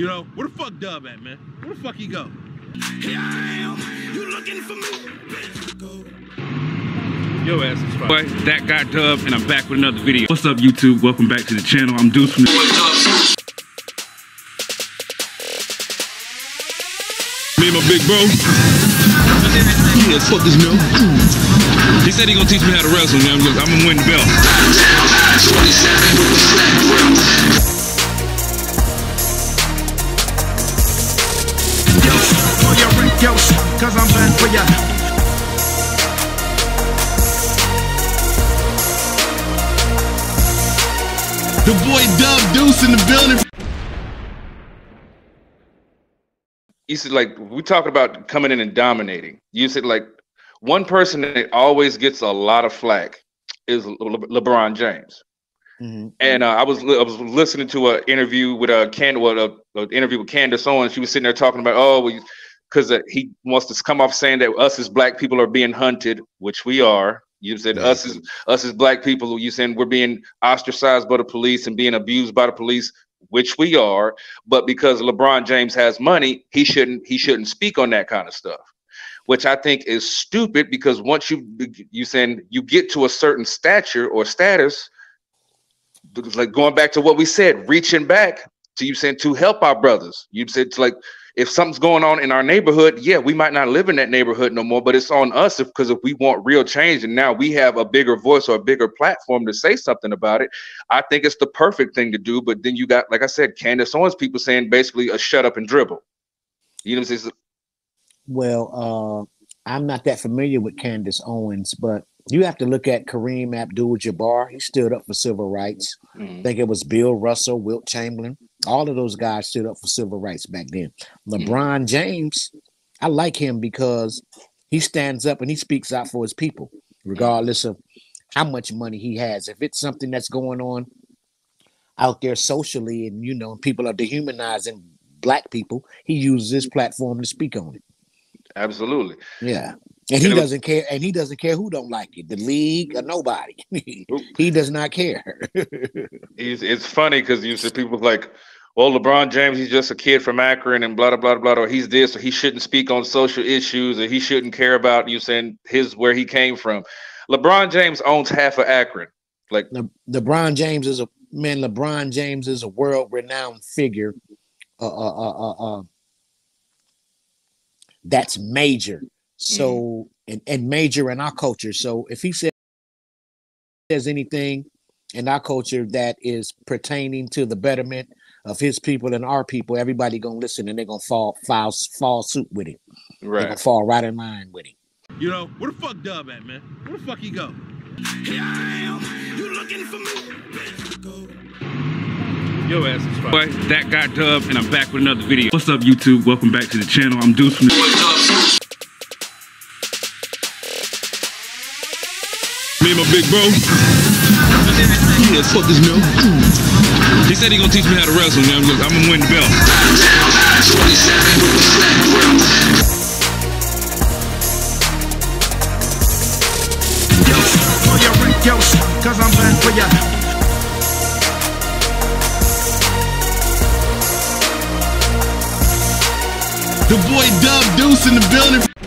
You know, where the fuck Dub at, man? Where the fuck he go? Here I am, you looking for me. Yo ass subscribe. That got Dub, and I'm back with another video. What's up, YouTube? Welcome back to the channel. I'm Deuce from the... Me and my big bro. Let's fuck this milk. He said he gonna teach me how to wrestle, man. I'm gonna win the belt. Cause I'm bad for ya. The boy Dub Deuce in the building. You said, like, we talk about coming in and dominating. You said, like, one person that always gets a lot of flack is LeBron James. Mm-hmm. And I was listening to an interview with Candace Owens. She was sitting there talking about, oh, well, because he wants to come off saying that us as black people are being hunted, which we are. You said us as black people, you saying we're being ostracized by the police and being abused by the police, which we are. But because LeBron James has money, he shouldn't speak on that kind of stuff, which I think is stupid. Because once you saying you get to a certain stature or status, like going back to what we said, reaching back to you saying to help our brothers. You said it's like, if something's going on in our neighborhood, yeah, we might not live in that neighborhood no more, but it's on us because if we want real change and now we have a bigger voice or a bigger platform to say something about it, I think it's the perfect thing to do. But then you got, like I said, Candace Owens people saying basically a shut up and dribble. You know what I'm saying? Well, I'm not that familiar with Candace Owens, but you have to look at Kareem Abdul-Jabbar. He stood up for civil rights. Mm-hmm. I think it was Bill Russell, Wilt Chamberlain. All of those guys stood up for civil rights back then. LeBron James, I like him because he stands up and he speaks out for his people, regardless of how much money he has. If it's something that's going on out there socially and, you know, people are dehumanizing black people, he uses his platform to speak on it. Absolutely. Yeah. And he doesn't care. And he doesn't care who don't like it, the league or nobody. He does not care. It's funny because you see people like, well, LeBron James, he's just a kid from Akron and blah, blah, blah, blah. Or he's this, or he shouldn't speak on social issues, or he shouldn't care about you saying his where he came from. LeBron James owns half of Akron. Like LeBron James is a man. LeBron James is a world renowned figure. That's major. So and major in our culture. So if he says anything in our culture that is pertaining to the betterment of his people and our people, everybody gonna listen and they're gonna fall suit with him. Right. They're gonna fall right in line with him. You know, where the fuck Dub at, man? Where the fuck he go? Here I am, you looking for me. Yo ass subscribe. That got Dub, and I'm back with another video. What's up, YouTube? Welcome back to the channel. I'm Deuce from the... Me and my big bro. Let's fuck this milk. He said he gonna teach me how to wrestle, man. I'm gonna win the belt. Cause I'm bad for ya. The boy Dub Deuce in the building.